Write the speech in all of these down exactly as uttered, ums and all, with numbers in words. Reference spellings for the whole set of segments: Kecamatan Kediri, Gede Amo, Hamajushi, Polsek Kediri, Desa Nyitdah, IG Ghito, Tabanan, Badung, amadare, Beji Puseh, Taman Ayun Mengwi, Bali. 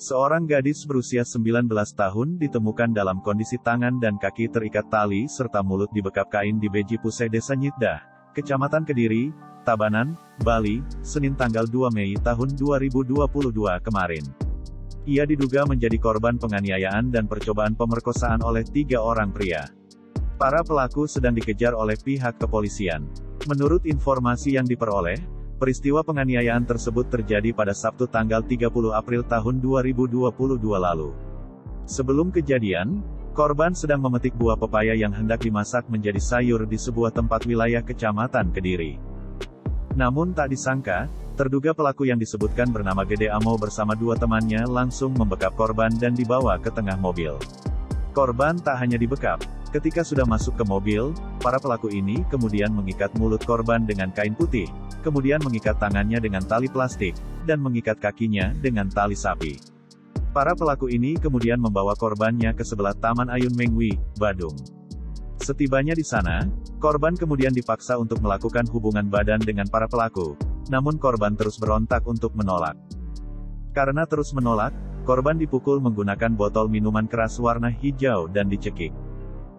Seorang gadis berusia sembilan belas tahun ditemukan dalam kondisi tangan dan kaki terikat tali serta mulut dibekap kain di Beji Puseh Desa Nyitdah, Kecamatan Kediri, Tabanan, Bali, Senin tanggal dua Mei tahun dua ribu dua puluh dua kemarin. Ia diduga menjadi korban penganiayaan dan percobaan pemerkosaan oleh tiga orang pria. Para pelaku sedang dikejar oleh pihak kepolisian. Menurut informasi yang diperoleh, peristiwa penganiayaan tersebut terjadi pada Sabtu tanggal tiga puluh April tahun dua ribu dua puluh dua lalu. Sebelum kejadian, korban sedang memetik buah pepaya yang hendak dimasak menjadi sayur di sebuah tempat wilayah Kecamatan Kediri. Namun tak disangka, terduga pelaku yang disebutkan bernama Gede Amo bersama dua temannya langsung membekap korban dan dibawa ke tengah mobil. Korban tak hanya dibekap, ketika sudah masuk ke mobil, para pelaku ini kemudian mengikat mulut korban dengan kain putih, kemudian mengikat tangannya dengan tali plastik, dan mengikat kakinya dengan tali sapi. Para pelaku ini kemudian membawa korbannya ke sebelah Taman Ayun Mengwi, Badung. Setibanya di sana, korban kemudian dipaksa untuk melakukan hubungan badan dengan para pelaku, namun korban terus berontak untuk menolak. Karena terus menolak, korban dipukul menggunakan botol minuman keras warna hijau dan dicekik.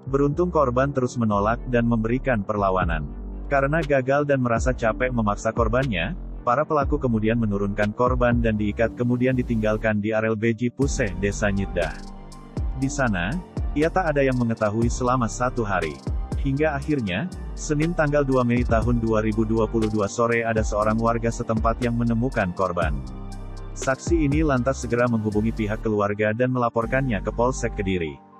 Beruntung korban terus menolak dan memberikan perlawanan. Karena gagal dan merasa capek memaksa korbannya, para pelaku kemudian menurunkan korban dan diikat kemudian ditinggalkan di areal Beji Puseh Desa Nyitdah. Di sana, ia tak ada yang mengetahui selama satu hari. Hingga akhirnya, Senin tanggal dua Mei tahun dua ribu dua puluh dua sore ada seorang warga setempat yang menemukan korban. Saksi ini lantas segera menghubungi pihak keluarga dan melaporkannya ke Polsek Kediri.